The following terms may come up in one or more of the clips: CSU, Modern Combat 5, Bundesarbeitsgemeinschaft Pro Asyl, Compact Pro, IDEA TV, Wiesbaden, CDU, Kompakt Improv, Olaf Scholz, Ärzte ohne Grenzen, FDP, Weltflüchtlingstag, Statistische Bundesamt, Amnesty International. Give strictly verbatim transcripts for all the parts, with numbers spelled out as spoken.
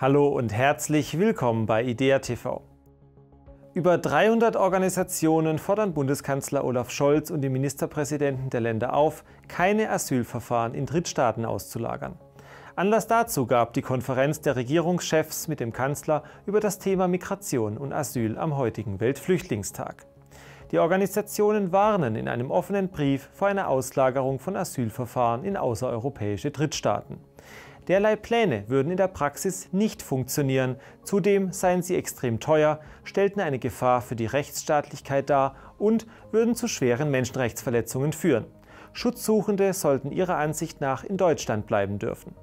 Hallo und herzlich willkommen bei IDEA T V. Über dreihundert Organisationen fordern Bundeskanzler Olaf Scholz und die Ministerpräsidenten der Länder auf, keine Asylverfahren in Drittstaaten auszulagern. Anlass dazu gab die Konferenz der Regierungschefs mit dem Kanzler über das Thema Migration und Asyl am heutigen Weltflüchtlingstag. Die Organisationen warnen in einem offenen Brief vor einer Auslagerung von Asylverfahren in außereuropäische Drittstaaten. Derlei Pläne würden in der Praxis nicht funktionieren, zudem seien sie extrem teuer, stellten eine Gefahr für die Rechtsstaatlichkeit dar und würden zu schweren Menschenrechtsverletzungen führen. Schutzsuchende sollten ihrer Ansicht nach in Deutschland bleiben dürfen.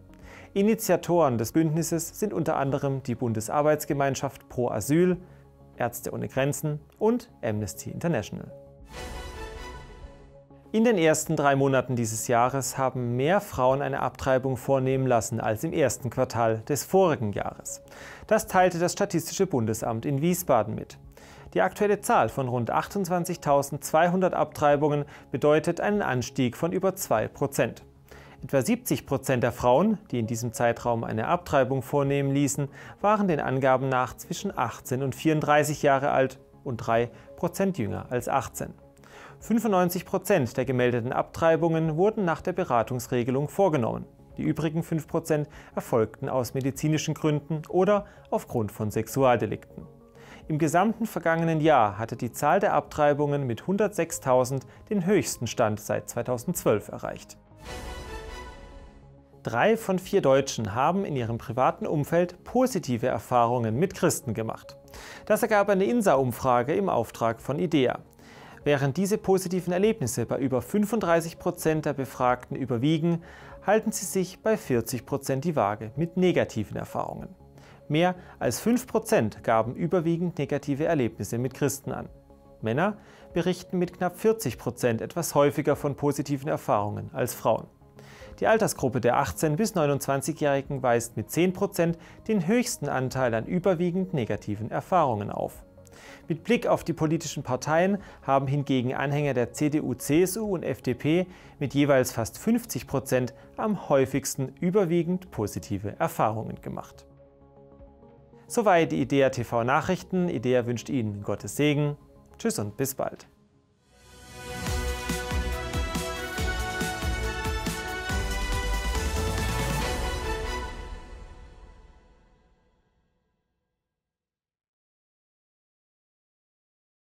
Initiatoren des Bündnisses sind unter anderem die Bundesarbeitsgemeinschaft Pro Asyl, Ärzte ohne Grenzen und Amnesty International. In den ersten drei Monaten dieses Jahres haben mehr Frauen eine Abtreibung vornehmen lassen als im ersten Quartal des vorigen Jahres. Das teilte das Statistische Bundesamt in Wiesbaden mit. Die aktuelle Zahl von rund achtundzwanzigtausendzweihundert Abtreibungen bedeutet einen Anstieg von über zwei Prozent. Etwa siebzig Prozent der Frauen, die in diesem Zeitraum eine Abtreibung vornehmen ließen, waren den Angaben nach zwischen achtzehn und vierunddreißig Jahre alt und drei Prozent jünger als achtzehn. fünfundneunzig Prozent der gemeldeten Abtreibungen wurden nach der Beratungsregelung vorgenommen. Die übrigen fünf Prozent erfolgten aus medizinischen Gründen oder aufgrund von Sexualdelikten. Im gesamten vergangenen Jahr hatte die Zahl der Abtreibungen mit hundertsechstausend den höchsten Stand seit zweitausendzwölf erreicht. Drei von vier Deutschen haben in ihrem privaten Umfeld positive Erfahrungen mit Christen gemacht. Das ergab eine INSA-Umfrage im Auftrag von IDEA. Während diese positiven Erlebnisse bei über fünfunddreißig Prozent der Befragten überwiegen, halten sie sich bei vierzig Prozent die Waage mit negativen Erfahrungen. Mehr als fünf Prozent gaben überwiegend negative Erlebnisse mit Christen an. Männer berichten mit knapp vierzig Prozent etwas häufiger von positiven Erfahrungen als Frauen. Die Altersgruppe der achtzehn- bis neunundzwanzigjährigen weist mit zehn Prozent den höchsten Anteil an überwiegend negativen Erfahrungen auf. Mit Blick auf die politischen Parteien haben hingegen Anhänger der C D U, C S U und F D P mit jeweils fast fünfzig Prozent am häufigsten überwiegend positive Erfahrungen gemacht. Soweit die IDEA T V Nachrichten. IDEA wünscht Ihnen Gottes Segen. Tschüss und bis bald.